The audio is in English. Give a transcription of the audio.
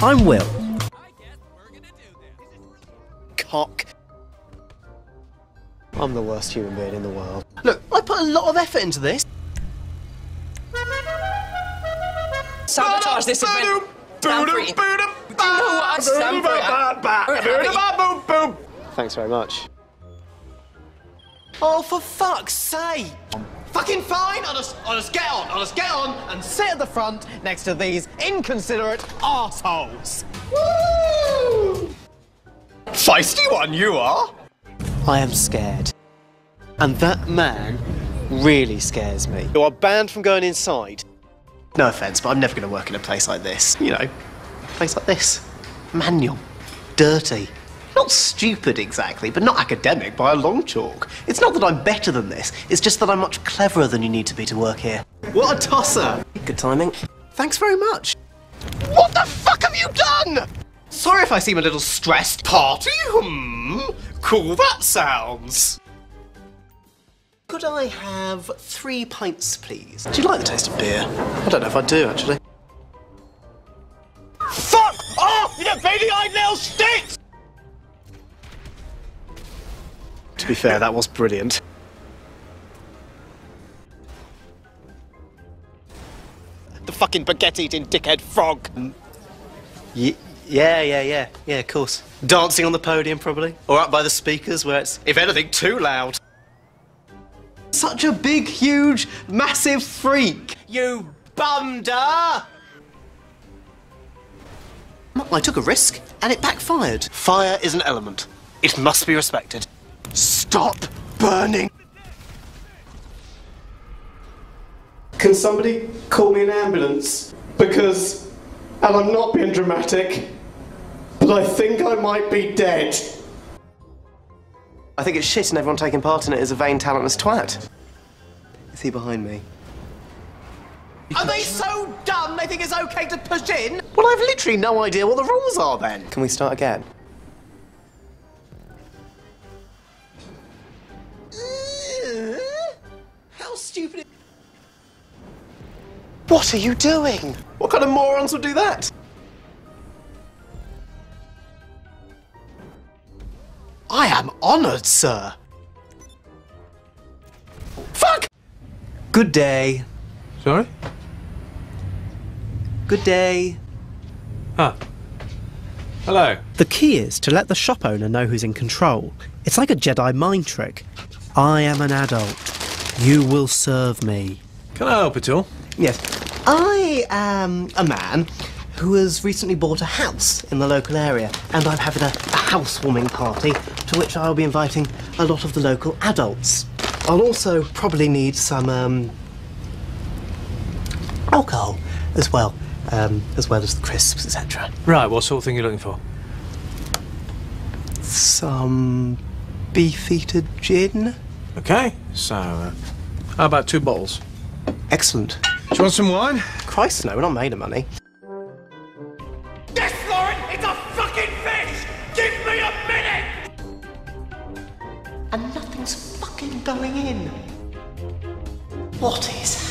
I'm Will. I guess we're gonna do this. Cock. I'm the worst human being in the world. Look, I put a lot of effort into this. Sabotage this event. Thanks very much. Oh, for fuck's sake! I'm fucking fine! I'll just get on and sit at the front next to these inconsiderate arseholes. Woo! Feisty one you are! I am scared. And that man really scares me. You are banned from going inside. No offence, but I'm never going to work in a place like this. You know, a place like this. Manual. Dirty. Not stupid exactly, but not academic by a long chalk. It's not that I'm better than this, it's just that I'm much cleverer than you need to be to work here. What a tosser! Good timing. Thanks very much. What the fuck have you done?! Sorry if I seem a little stressed. Party? Cool that sounds. Could I have 3 pints, please? Do you like the taste of beer? I don't know if I do, actually. Fuck off, you veiny-eyed little shit! To be fair, that was brilliant. The fucking baguette-eating dickhead frog. Yeah, of course. Dancing on the podium, probably. Or up by the speakers, where it's, if anything, too loud. Such a big, huge, massive freak! You bumder! I took a risk, and it backfired. Fire is an element. It must be respected. Stop burning! Can somebody call me an ambulance? Because, and I'm not being dramatic, but I think I might be dead. I think it's shit and everyone taking part in it is a vain, talentless twat. Is he behind me? Are they so dumb they think it's okay to push in? Well, I've literally no idea what the rules are then. Can we start again? How stupid. What are you doing? What kind of morons would do that? I am honoured, sir. Fuck! Good day. Sorry? Good day. Ah. Hello. The key is to let the shop owner know who's in control. It's like a Jedi mind trick. I am an adult. You will serve me. Can I help at all? Yes. I am a man who has recently bought a house in the local area, and I'm having a housewarming party to which I'll be inviting a lot of the local adults. I'll also probably need some alcohol as well as the crisps, etc. Right, what sort of thing are you looking for? Some beef-eater gin. Okay, so how about 2 bottles? Excellent. Do you want some wine? Christ, no, we're not made of money. And nothing's fucking going in. What is